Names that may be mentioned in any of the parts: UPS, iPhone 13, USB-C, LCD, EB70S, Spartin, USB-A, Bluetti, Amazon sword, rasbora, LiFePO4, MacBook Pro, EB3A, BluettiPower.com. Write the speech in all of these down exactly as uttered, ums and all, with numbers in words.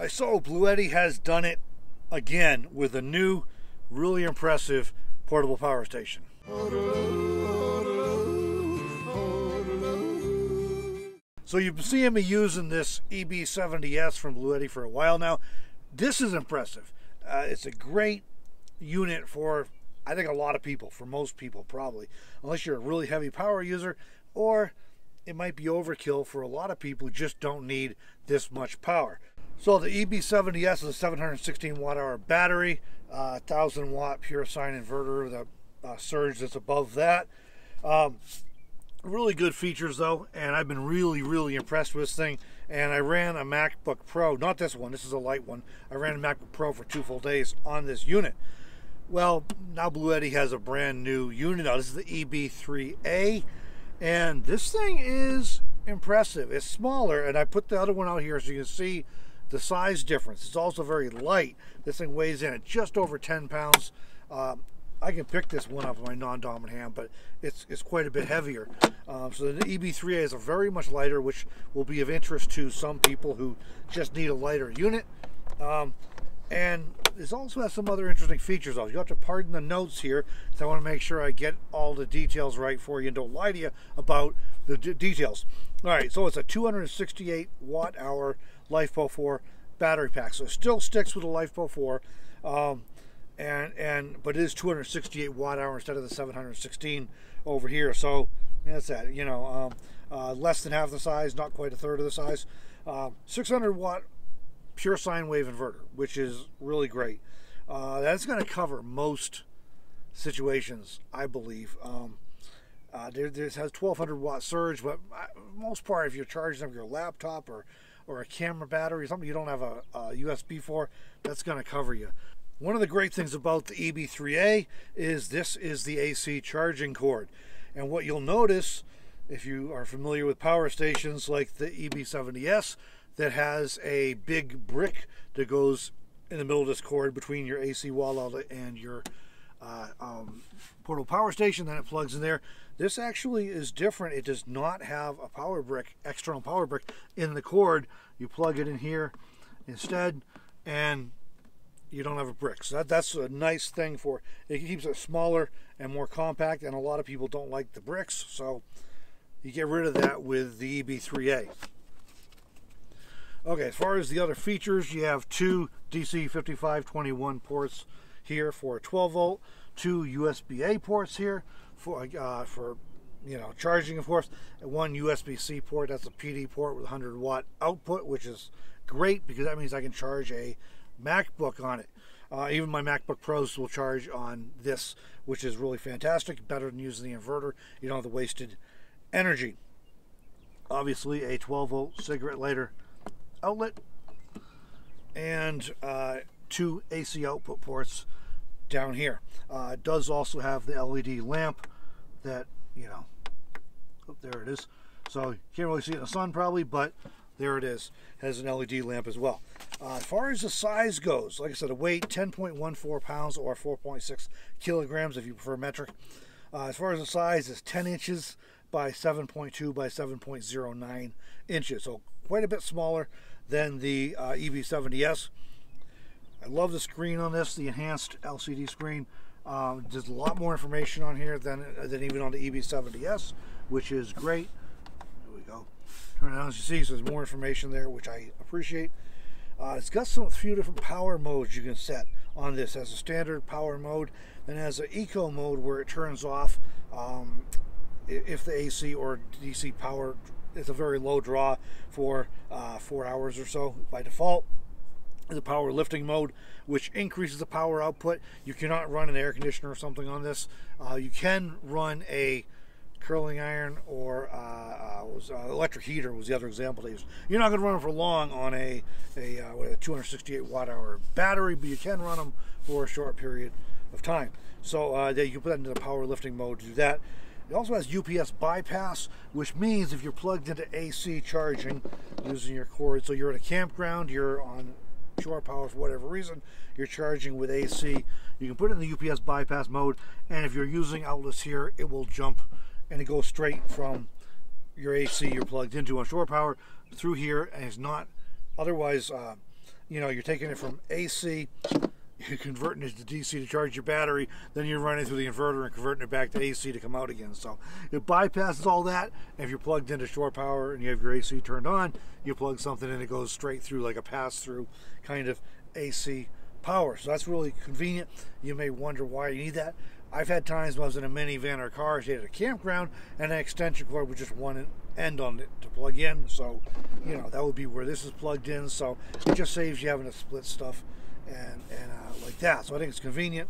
I saw Bluetti has done it again with a new, really impressive portable power station. So you've seen me using this E B seventy S from Bluetti for a while now. This is impressive. Uh, it's a great unit for, I think, a lot of people, for most people probably, unless you're a really heavy power user, or it might be overkill for a lot of people who just don't need this much power. So the E B seventy S is a seven hundred sixteen watt hour battery, uh, one thousand watt pure sine inverter with a uh, surge that's above that. Um, really good features though, and I've been really really impressed with this thing. And I ran a MacBook Pro, not this one, this is a light one. I ran a MacBook Pro for two full days on this unit. Well, now Bluetti has a brand new unit out. This is the E B three A, and this thing is impressive. It's smaller, and I put the other one out here so you can see the size difference. It's also very light. This thing weighs in at just over ten pounds. um, I can pick this one up with my non-dominant hand, but it's, it's quite a bit heavier. Um, so the E B three A is a very much lighter, which will be of interest to some people who just need a lighter unit. Um, and this also has some other interesting features. You'll have to pardon the notes here, because I want to make sure I get all the details right for you and don't lie to you about the d details. All right, so it's a two hundred sixty-eight watt hour LiFePO four battery pack. So it still sticks with the LiFePO four. Um, And, and but it is two hundred sixty-eight watt hour instead of the seven hundred sixteen over here, so that's that, you know, um, uh, less than half the size, not quite a third of the size. um, six hundred watt pure sine wave inverter, which is really great. Uh, that's going to cover most situations, I believe. Um, uh, there, there has twelve hundred watt surge, but I, most part, if you're charging up your laptop or or a camera battery, something you don't have a, a U S B for, that's going to cover you. One of the great things about the E B three A is this is the A C charging cord. And what you'll notice, if you are familiar with power stations like the E B seventy S, that has a big brick that goes in the middle of this cord between your A C wall outlet and your uh, um, portable power station, then it plugs in there. This actually is different. It does not have a power brick, external power brick in the cord. You plug it in here instead, and you don't have a brick. So that, that's a nice thing for it. Keeps it smaller and more compact, and a lot of people don't like the bricks, so you get rid of that with the E B three A. Okay, as far as the other features, you have two D C fifty-five twenty-one ports here for twelve volt, two U S B A ports here for uh, for you know, charging, of course, and one U S B C port. That's a P D port with one hundred watt output, which is great because that means I can charge a MacBook on it. Uh, even my MacBook Pros will charge on this, which is really fantastic. Better than using the inverter. You don't have the wasted energy. Obviously a twelve volt cigarette lighter outlet, and uh, two A C output ports down here. Uh, it does also have the L E D lamp that, you know, oh, there it is. So you can't really see it in the sun probably, but there it is. It has an L E D lamp as well. Uh, as far as the size goes, like I said, the weight ten point one four pounds or four point six kilograms if you prefer metric. Uh, as far as the size, it's ten inches by seven point two by seven point zero nine inches. So quite a bit smaller than the uh, E B seventy S. I love the screen on this, the enhanced L C D screen. Um, there's a lot more information on here than, than even on the E B seventy S, which is great. There we go. Turn it on, as you see, so there's more information there, which I appreciate. Uh, it's got some few different power modes you can set on this. As a standard power mode, and as an eco mode where it turns off um, if the A C or D C power is a very low draw for uh, four hours or so by default. The power lifting mode, which increases the power output. You cannot run an air conditioner or something on this. Uh, you can run a curling iron or uh, uh, was, uh, electric heater was the other example they used. You're not going to run them for long on a, a, uh, a two hundred sixty-eight watt hour battery, but you can run them for a short period of time. So uh, you can put that into the power lifting mode to do that. It also has U P S bypass, which means if you're plugged into A C charging using your cord, so you're at a campground, you're on shore power for whatever reason, you're charging with A C, you can put it in the U P S bypass mode, and if you're using outlets here, it will jump and it goes straight from your A C you're plugged into on shore power through here, and is not otherwise uh, you know, you're taking it from A C, you're converting it to D C to charge your battery, then you're running through the inverter and converting it back to A C to come out again. So it bypasses all that. If you're plugged into shore power and you have your A C turned on, you plug something in, it goes straight through like a pass-through kind of A C power. So that's really convenient. You may wonder why you need that. I've had times when I was in a minivan or car, stayed at a campground, and an extension cord with just one end on it to plug in. So, you know, that would be where this is plugged in. So it just saves you having to split stuff and, and uh, like that. So I think it's convenient.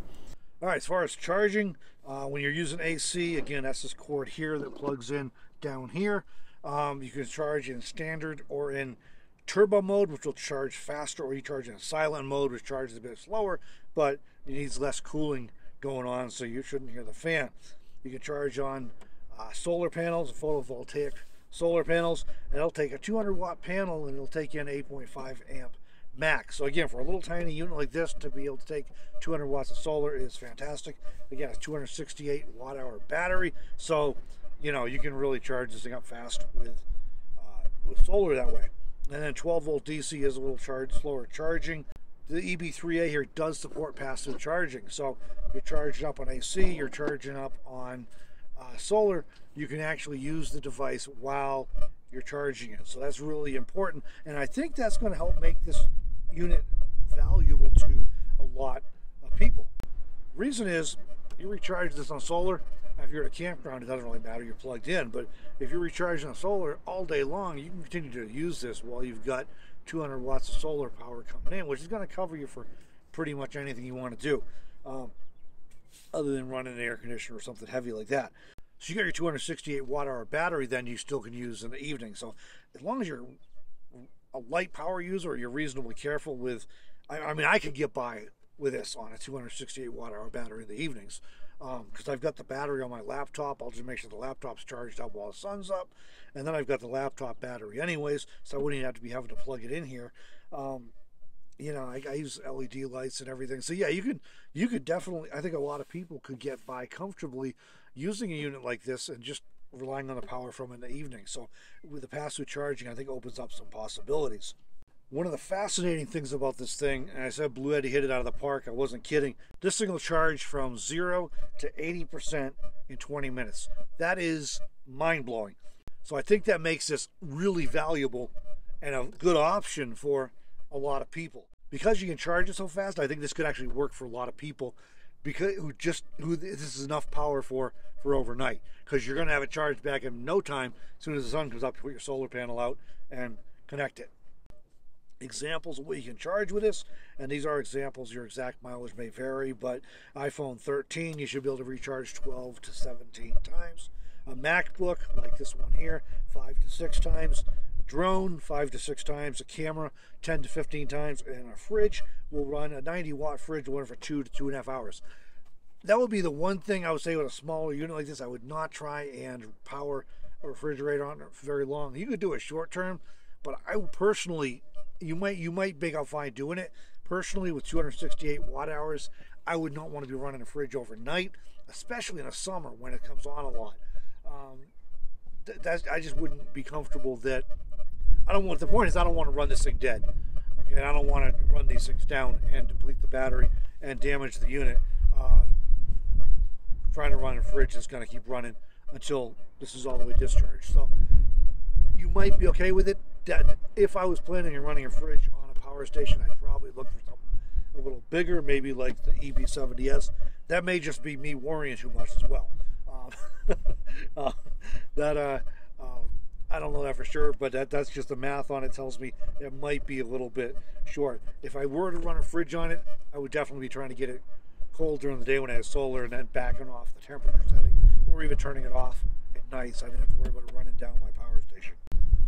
All right, as far as charging, uh, when you're using A C, again, that's this cord here that plugs in down here. Um, you can charge in standard or in turbo mode, which will charge faster, or you charge in silent mode, which charges a bit slower, but it needs less cooling going on, so you shouldn't hear the fan. You can charge on uh, solar panels, photovoltaic solar panels, and it'll take a two hundred watt panel and it'll take in eight point five amp max. So again, for a little tiny unit like this to be able to take two hundred watts of solar is fantastic. Again, it's two hundred sixty-eight watt hour battery, so you know, you can really charge this thing up fast with uh, with solar that way. And then twelve volt D C is a little charge, slower charging. The E B three A here does support passive charging, so you're charging up on A C, you're charging up on uh, solar, you can actually use the device while you're charging it. So that's really important, and I think that's going to help make this unit valuable to a lot of people. Reason is, you recharge this on solar, if you're at a campground, it doesn't really matter, you're plugged in, but if you're recharging on solar all day long, you can continue to use this while you've got two hundred watts of solar power coming in, which is going to cover you for pretty much anything you want to do, um, other than running an air conditioner or something heavy like that. So you got your two hundred sixty-eight watt hour battery, then you still can use in the evening. So as long as you're a light power user, or you're reasonably careful with, I, I mean, I could get by with this on a two hundred sixty-eight watt hour battery in the evenings, because um, I've got the battery on my laptop. I'll just make sure the laptop's charged up while the sun's up, and then I've got the laptop battery anyways, so I wouldn't even have to be having to plug it in here. Um, you know, I, I use L E D lights and everything, so yeah, you could you could definitely, I think a lot of people could get by comfortably using a unit like this and just relying on the power from in the evening. So with the passive charging, I think opens up some possibilities. One of the fascinating things about this thing, and I said Bluetti hit it out of the park, I wasn't kidding. This thing will charge from zero to eighty percent in twenty minutes. That is mind-blowing. So I think that makes this really valuable and a good option for a lot of people. Because you can charge it so fast, I think this could actually work for a lot of people, because who just who this is enough power for for overnight. Because you're gonna have it charged back in no time as soon as the sun comes up to put your solar panel out and connect it. Examples of what you can charge with this, and these are examples, your exact mileage may vary, but iPhone thirteen you should be able to recharge twelve to seventeen times. A MacBook like this one here, five to six times. A drone, five to six times. A camera, ten to fifteen times. And a fridge will run, a ninety watt fridge will run for two to two and a half hours. That would be the one thing I would say with a smaller unit like this, I would not try and power a refrigerator on for very long. You could do it short term, but I personally, you might you might make out fine doing it. Personally, with two hundred sixty-eight watt hours, I would not want to be running a fridge overnight, especially in the summer when it comes on a lot. Um, th that's, I just wouldn't be comfortable that. I don't want, the point is I don't want to run this thing dead. Okay, and I don't want to run these things down and deplete the battery and damage the unit. Uh, trying to run a fridge is going to keep running until this is all the way discharged. So you might be okay with it. That if I was planning on running a fridge on a power station, I'd probably look for something a little bigger, maybe like the E B seventy S. That may just be me worrying too much as well. Um, uh, that uh, um, I don't know that for sure, but that, that's just the math on it tells me it might be a little bit short. If I were to run a fridge on it, I would definitely be trying to get it cold during the day when I have solar, and then backing off the temperature setting, or even turning it off at night so I didn't have to worry about it running down my power station.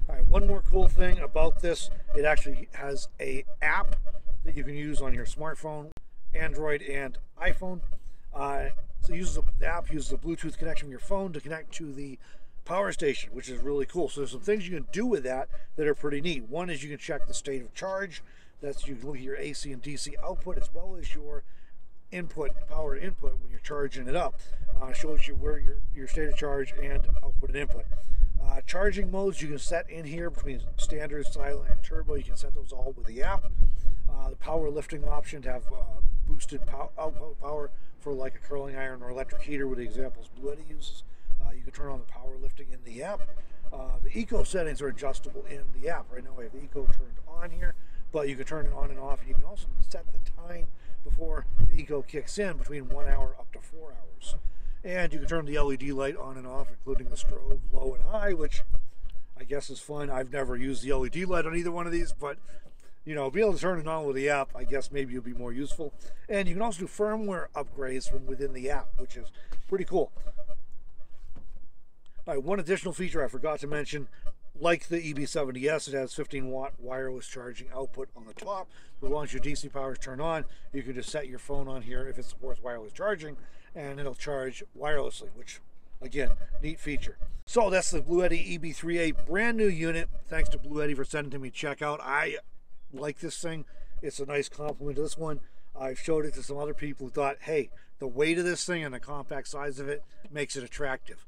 All right, one more cool thing about this, it actually has a app that you can use on your smartphone, Android and iPhone. Uh, so uses a, the app uses the Bluetooth connection from your phone to connect to the power station, which is really cool. So there's some things you can do with that that are pretty neat. One is you can check the state of charge. That's, you can look at your A C and D C output as well as your input, power input when you're charging it up. Uh, shows you where your, your state of charge and output and input. Uh, charging modes you can set in here between standard, silent, and turbo. You can set those all with the app. the power lifting option to have uh, boosted pow output power for like a curling iron or electric heater with the examples Bluetti uses. Uh, you can turn on the power lifting in the app. Uh, the eco settings are adjustable in the app. Right now I have eco turned on here, but you can turn it on and off, and you can also set the time before the eco kicks in, between one hour up to four hours. And you can turn the L E D light on and off, including the strobe low and high, which I guess is fun. I've never used the L E D light on either one of these, but you know, be able to turn it on with the app, I guess maybe it'll be more useful. And you can also do firmware upgrades from within the app, which is pretty cool. All right, one additional feature I forgot to mention, like the E B seventy S, it has fifteen watt wireless charging output on the top. So once your D C power is turned on, you can just set your phone on here if it supports wireless charging, and it'll charge wirelessly, which, again, neat feature. So that's the Bluetti E B three A, brand new unit. Thanks to Bluetti for sending to me to check out. I like this thing. It's a nice compliment to this one. I've showed it to some other people who thought, hey, the weight of this thing and the compact size of it makes it attractive.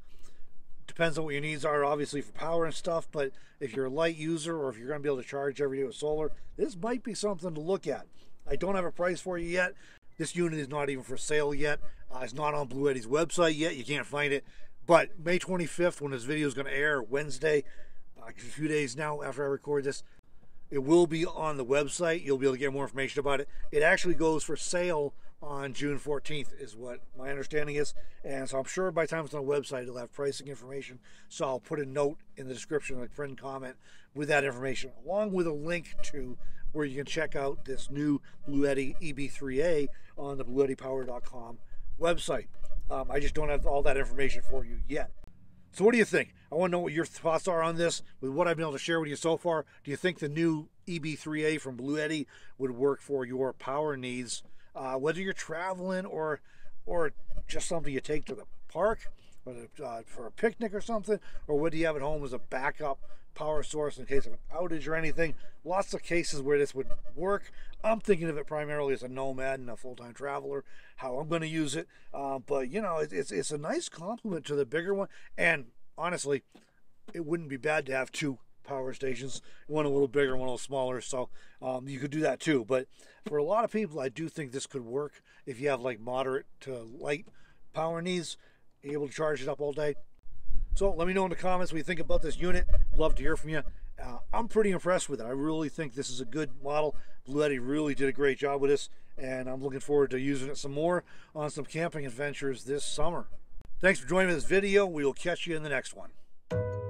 Depends on what your needs are, obviously, for power and stuff, but if you're a light user or if you're going to be able to charge every day with solar, this might be something to look at. I don't have a price for you yet. This unit is not even for sale yet. Uh, it's not on Bluetti's website yet. You can't find it. But May twenty-fifth, when this video is going to air, Wednesday, uh, a few days now after I record this, it will be on the website. You'll be able to get more information about it. It actually goes for sale on June fourteenth is what my understanding is, and so I'm sure by the time it's on the website it'll have pricing information, so I'll put a note in the description, like friend comment, with that information, along with a link to where you can check out this new Bluetti E B three A on the Bluetti Power dot com website. Um, I just don't have all that information for you yet. So what do you think? I want to know what your thoughts are on this, with what I've been able to share with you so far. Do you think the new E B three A from Bluetti would work for your power needs? Uh, whether you're traveling or or just something you take to the park, whether uh, for a picnic or something, or whether you have at home as a backup power source in case of an outage or anything. Lots of cases where this would work. I'm thinking of it primarily as a nomad and a full-time traveler, how I'm going to use it. Uh, but, you know, it, it's, it's a nice compliment to the bigger one. And, honestly, it wouldn't be bad to have two power stations, one a little bigger, one a little smaller, so um, you could do that too. But for a lot of people, I do think this could work if you have like moderate to light power needs, able to charge it up all day. So let me know in the comments what you think about this unit. Love to hear from you. Uh, I'm pretty impressed with it. I really think this is a good model. Bluetti really did a great job with this, and I'm looking forward to using it some more on some camping adventures this summer. Thanks for joining this video. We will catch you in the next one.